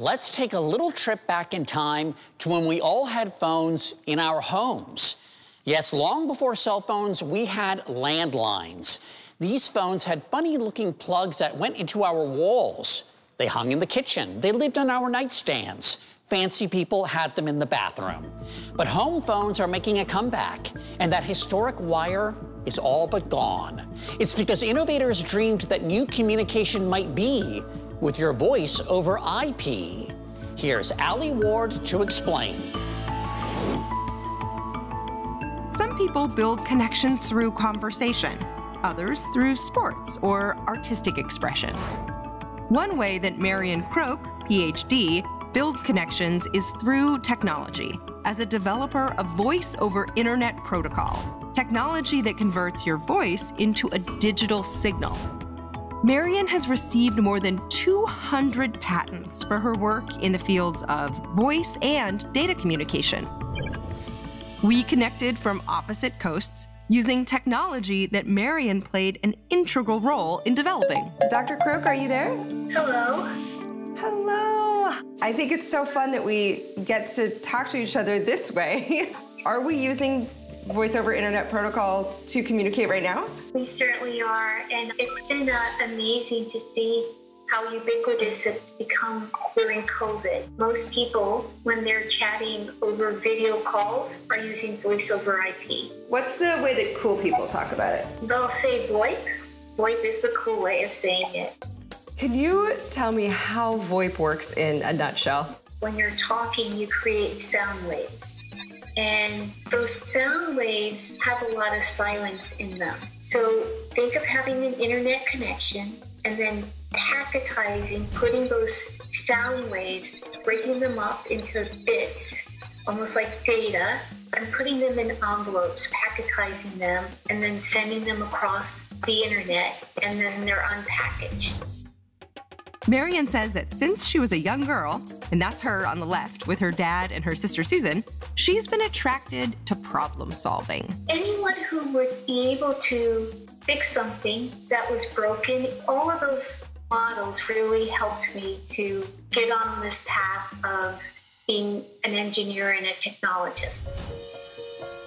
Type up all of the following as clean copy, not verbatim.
let's take a little trip back in time to when we all had phones in our homes. Yes, long before cell phones, we had landlines. These phones had funny-looking plugs that went into our walls. They hung in the kitchen. They lived on our nightstands. Fancy people had them in the bathroom. But home phones are making a comeback, and that historic wire is all but gone. It's because innovators dreamed that new communication might be with your voice over IP. Here's Allie Ward to explain. Some people build connections through conversation, others through sports or artistic expression. One way that Marian Croak, PhD, builds connections is through technology as a developer of voice over internet protocol, technology that converts your voice into a digital signal. Marian has received more than 200 patents for her work in the fields of voice and data communication. We connected from opposite coasts using technology that Marian played an integral role in developing. Dr. Croak, are you there? Hello. Hello. I think it's so fun that we get to talk to each other this way. Are we using voice over internet protocol to communicate right now? We certainly are, and it's been amazing to see how ubiquitous it's become during COVID. Most people, when they're chatting over video calls, are using voice over IP. What's the way that cool people talk about it? They'll say VoIP. VoIP is the cool way of saying it. Can you tell me how VoIP works in a nutshell? When you're talking, you create sound waves. And those sound waves have a lot of silence in them. So think of having an internet connection and then packetizing, putting those sound waves, breaking them up into bits, almost like data, and putting them in envelopes, packetizing them, and then sending them across the internet, and then they're unpackaged. Marian says that since she was a young girl, and that's her on the left with her dad and her sister Susan, she's been attracted to problem solving. Anyone who would be able to fix something that was broken, all of those models really helped me to get on this path of being an engineer and a technologist.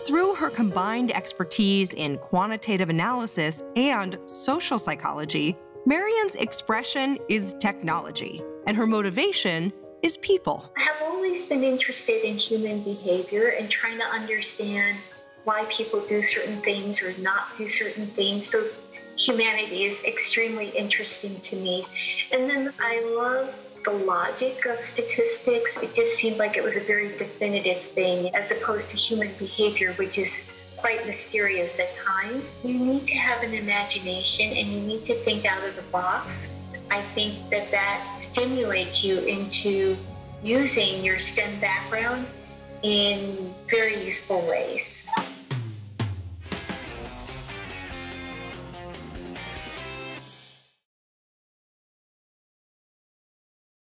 Through her combined expertise in quantitative analysis and social psychology, Marian's expression is technology, and her motivation is people. I have always been interested in human behavior and trying to understand why people do certain things or not do certain things. So humanity is extremely interesting to me. And then I love the logic of statistics. It just seemed like it was a very definitive thing as opposed to human behavior, which is quite mysterious at times. You need to have an imagination and you need to think out of the box. I think that that stimulates you into using your STEM background in very useful ways.